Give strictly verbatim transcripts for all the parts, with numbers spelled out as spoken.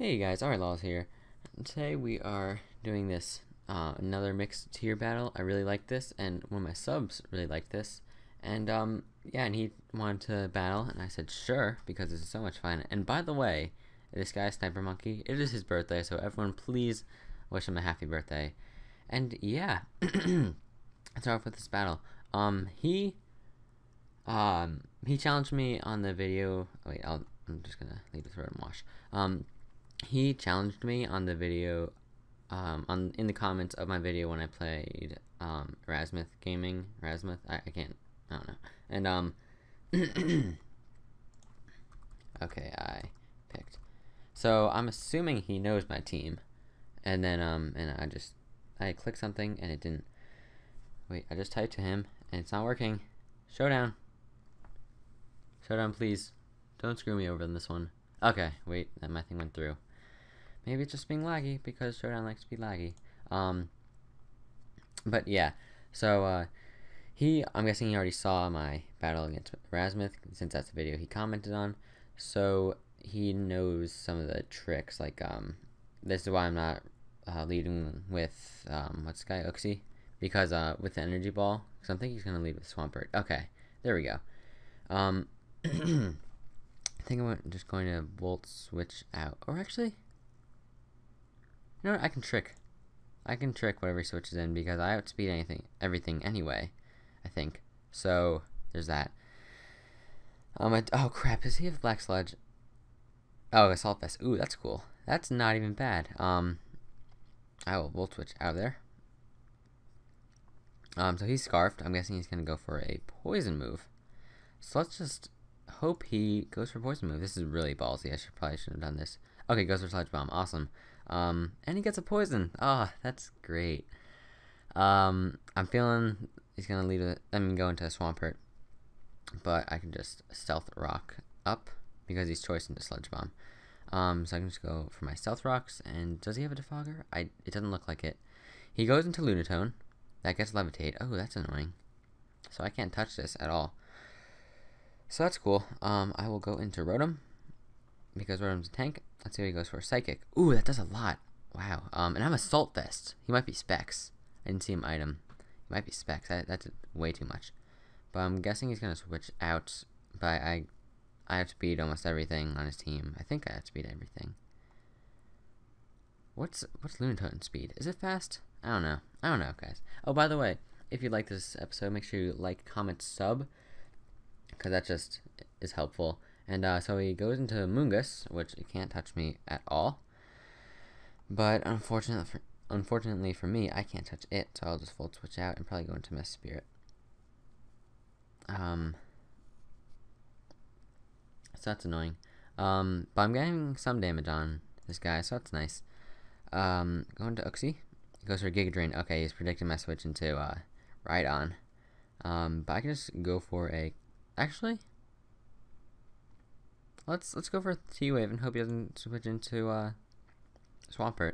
Hey guys, R four Lals here. Today we are doing this, uh, another mixed tier battle. I really like this, and one of my subs really liked this. And, um, yeah, and he wanted to battle, and I said sure, because this is so much fun. And by the way, this guy, Sniper Monkey, it is his birthday, so everyone please wish him a happy birthday. And, yeah, let's start off with this battle. Um, he, um, he challenged me on the video, oh, wait, I'll, I'm just gonna leave this road and wash. Um, He challenged me on the video, um, on in the comments of my video when I played um, Razmuth Gaming. Razmuth, I, I can't, I don't know. And um, okay, I picked. So I'm assuming he knows my team, and then um, and I just I clicked something and it didn't. Wait, I just typed to him and it's not working. Showdown. Showdown, please. Don't screw me over in this one. Okay, wait, that my thing went through. Maybe it's just being laggy, because Showdown likes to be laggy. Um, but yeah, so uh, he, I'm guessing he already saw my battle against Razmuth, since that's the video he commented on, so he knows some of the tricks, like, um, this is why I'm not uh, leading with, um, what's this guy, Uxie, because uh, with the Energy Ball, because I think he's going to lead with Swampert. Okay, there we go. Um, I think I'm just going to Volt Switch out, or actually, you know what, I can trick. I can trick whatever he switches in because I outspeed anything, everything anyway, I think. So, there's that. Um, I, oh crap, does he have Black Sludge? Oh, Assault Vest. Ooh, that's cool. That's not even bad. Um, I will Volt Switch out of there. Um, so he's Scarfed. I'm guessing he's going to go for a Poison move. So let's just hope he goes for Poison move. This is really ballsy. I should probably should have done this. Okay, goes for Sludge Bomb. Awesome. Um, and he gets a Poison. Ah, oh, that's great. Um, I'm feeling he's gonna lead it. I mean, go into a Swampert, but I can just Stealth Rock up because he's choice into Sludge Bomb. Um, so I can just go for my Stealth Rocks. And does he have a Defogger? I. It doesn't look like it. He goes into Lunatone. That gets Levitate. Oh, that's annoying. So I can't touch this at all. So that's cool. Um, I will go into Rotom, because Rotom's a tank. Let's see what he goes for. Psychic. Ooh, that does a lot. Wow. Um, and I'm Assault Vest. He might be Specs. I didn't see him item. He might be Specs. I, that's way too much. But I'm guessing he's going to switch out. But I I have to beat almost everything on his team. I think I have to beat everything. What's, what's Lunatone speed? Is it fast? I don't know. I don't know, guys. Oh, by the way, if you like this episode, make sure you like, comment, sub, because that just is helpful. And uh, so he goes into Moongus, which it can't touch me at all. But unfortunately for, unfortunately for me, I can't touch it, so I'll just Volt Switch out and probably go into Mess Spirit. Um, so that's annoying. Um, but I'm getting some damage on this guy, so that's nice. Um, going to Uxie. He goes for Giga Drain. Okay, he's predicting my switch into uh, Rhydon. Um, but I can just go for a... Actually, let's let's go for T Wave and hope he doesn't switch into uh, Swampert.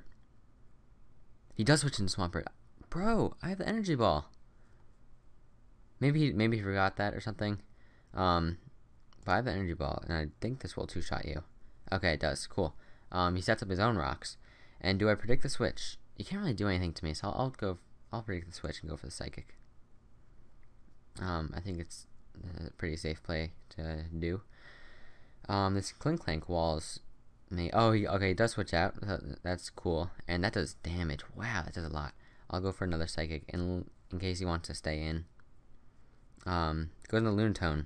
He does switch into Swampert, bro. I have the Energy Ball. Maybe he, maybe he forgot that or something. Um, but I have the Energy Ball, and I think this will two shot you. Okay, it does. Cool. Um, he sets up his own rocks, and do I predict the switch? You can't really do anything to me, so I'll, I'll go. I'll predict the switch and go for the Psychic. Um, I think it's a pretty safe play to do. Um, this Clink Clank walls me. Oh, he, okay, he does switch out. That's cool, and that does damage. Wow, that does a lot. I'll go for another Psychic in in case he wants to stay in. Um, go to the Lunatone.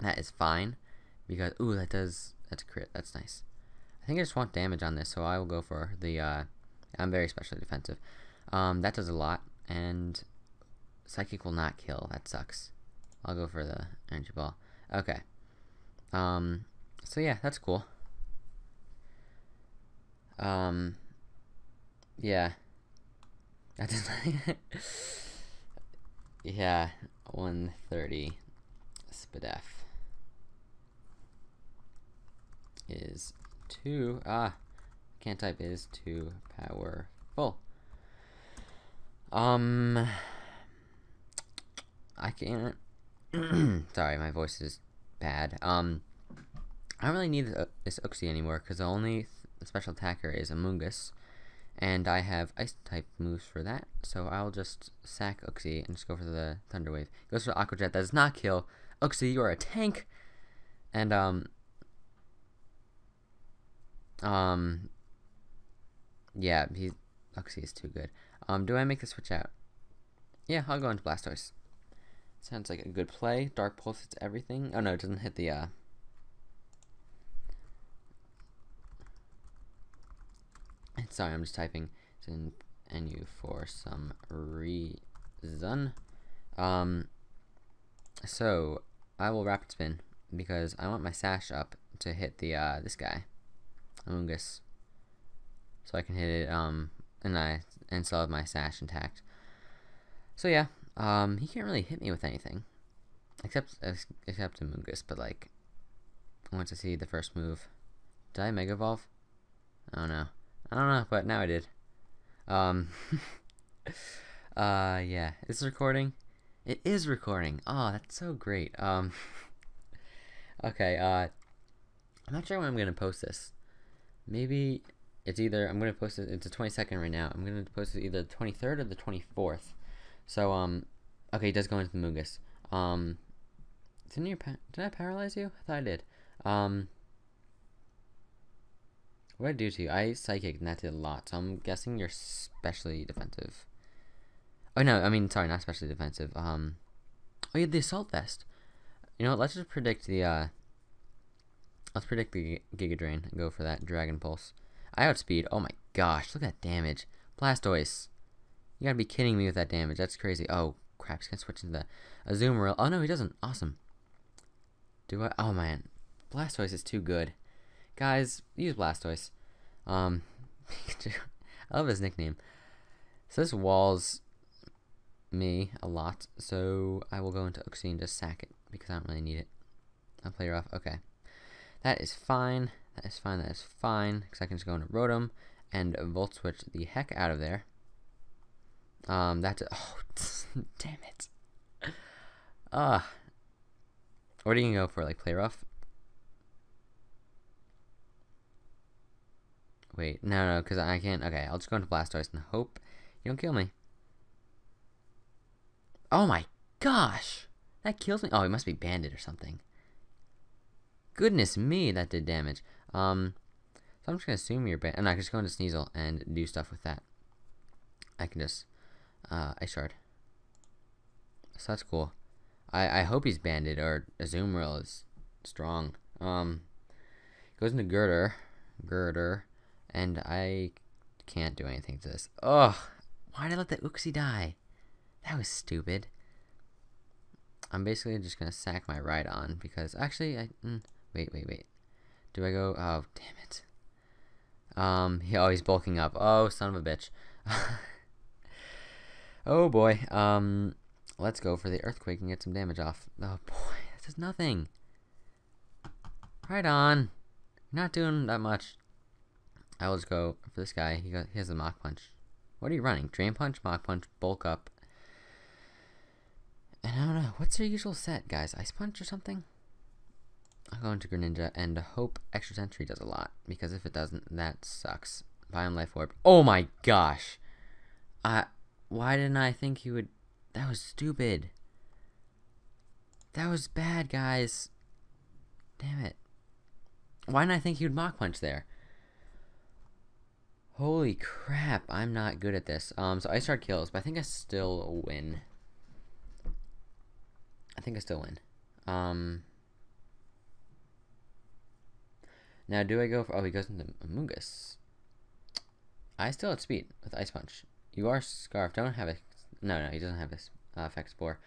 That is fine because ooh, that does that's a crit. That's nice. I think I just want damage on this, so I will go for the. Uh, I'm very specially defensive. Um, that does a lot, and Psychic will not kill. That sucks. I'll go for the Energy Ball. Okay. Um, so yeah, that's cool. Um, yeah. That doesn't yeah, one thirty Spadef is two, ah, can't type, is too powerful. Um, I can't, sorry, my voice is bad. Um, I don't really need this Uxie anymore because the only th special attacker is Amoongus, and I have ice type moves for that, so I'll just sack Uxie and just go for the Thunder Wave. Goes for Aqua Jet, that does not kill. Uxie, you are a tank! And, um... Um... Yeah, he's, Uxie is too good. Um, do I make the switch out? Yeah, I'll go into Blastoise. Sounds like a good play. Dark Pulse hits everything. Oh no, it doesn't hit the, uh... Sorry, I'm just typing. It's in N U for some reason. Um, so, I will Rapid Spin, because I want my Sash up to hit the, uh, this guy. Amoongus. So I can hit it, um, and I, and still have my Sash intact. So yeah, um, he can't really hit me with anything. Except, except Amoongus, but like, I want to see the first move. Did I Mega Evolve? Oh no. I don't know, but now I did. Um, uh, yeah. Is this recording? It is recording. Oh, that's so great. Um, okay, uh, I'm not sure when I'm going to post this. Maybe it's either, I'm going to post it, it's the twenty-second right now. I'm going to post it either the twenty-third or the twenty-fourth. So, um, okay, it does go into the Moongus. Um, didn't you, did I paralyze you? I thought I did. Um... What did I do to you? I Psychic, and that did a lot, so I'm guessing you're specially defensive. Oh no, I mean, sorry, not specially defensive. Um, oh, you had the Assault Vest. You know what, let's just predict the, uh, let's predict the Giga Drain and go for that Dragon Pulse. I outspeed, oh my gosh, look at that damage. Blastoise, you gotta be kidding me with that damage, that's crazy. Oh, crap, he's gonna switch into the Azumarill. Oh no, he doesn't, awesome. Do I, oh man, Blastoise is too good. Guys, use Blastoise. Um, I love his nickname. So this walls me a lot, so I will go into Uxie and just sack it, because I don't really need it. I'll play rough. Okay. That is fine. That is fine. That is fine. Because I can just go into Rotom and Volt Switch the heck out of there. Um, that's... Oh, damn it. Uh, what are you going to go for? Like, play rough? Wait, no, no, because I can't. Okay, I'll just go into Blastoise and hope you don't kill me. Oh my gosh! That kills me. Oh, he must be banded or something. Goodness me, that did damage. Um, so I'm just going to assume you're banded. And I can just go into Sneasel and do stuff with that. I can just, uh, Ice Shard. So that's cool. I, I hope he's banded, or Azumarill is strong. Um, goes into Girder. Girder. And I can't do anything to this. Ugh! Why did I let that Uxie die? That was stupid. I'm basically just gonna sack my Rhydon because actually I mm, wait wait wait. Do I go? Oh damn it! Um, he always oh, bulking up. Oh son of a bitch! Oh boy. Um, let's go for the earthquake and get some damage off. Oh boy, that does nothing. Rhydon, you're not doing that much. I will just go for this guy. He, got, he has a Mach Punch. What are you running? Drain Punch, Mach Punch, Bulk Up. And I don't know. What's your usual set, guys? Ice Punch or something? I'll go into Greninja and hope Extra Sentry does a lot. Because if it doesn't, that sucks. Biome Life Orb. Oh my gosh! Uh, why didn't I think he would... That was stupid. That was bad, guys. Damn it. Why didn't I think he would Mach Punch there? Holy crap, I'm not good at this. Um, so Ice Shard kills, but I think I still win. I think I still win. Um, now do I go for, oh, he goes into Amoongus. I still have speed with Ice Punch. You are Scarf, don't have a, no, no, he doesn't have a uh, effect Spore.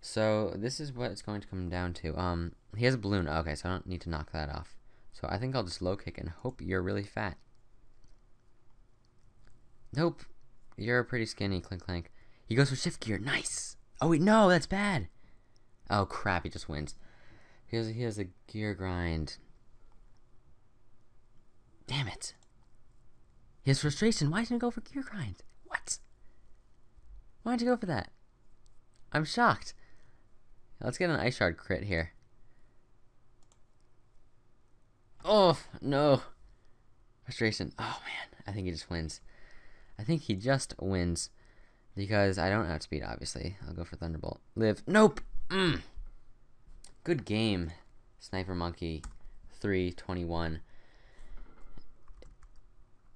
So this is what it's going to come down to. Um, he has a Balloon, okay, so I don't need to knock that off. So I think I'll just low kick and hope you're really fat. Nope, you're pretty skinny, Clink Clank. He goes for Shift Gear, nice! Oh wait, no, that's bad! Oh crap, he just wins. He has, he has a Gear Grind. Damn it. He has Frustration, why didn't he go for Gear Grind? What? Why didn't you go for that? I'm shocked. Let's get an Ice Shard crit here. Oh, no. Frustration. Oh, man. I think he just wins. I think he just wins. Because I don't outspeed, obviously. I'll go for Thunderbolt. Live. Nope! Mm. Good game, Sniper Monkey three twenty-one.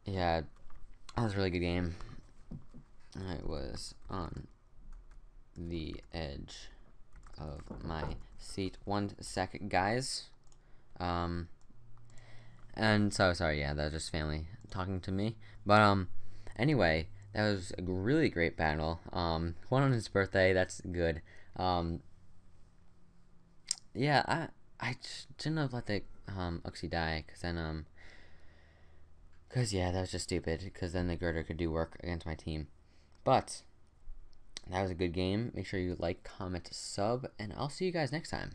Yeah, that was a really good game. I was on the edge of my seat. One sec, guys. Um, and so, sorry, yeah, that was just family talking to me. But, um, anyway, that was a really great battle. Um, one on his birthday, that's good. Um, yeah, I I shouldn't have let the, um, Uxie die, because then, um, because, yeah, that was just stupid, because then the Girder could do work against my team. But that was a good game. Make sure you like, comment, sub, and I'll see you guys next time.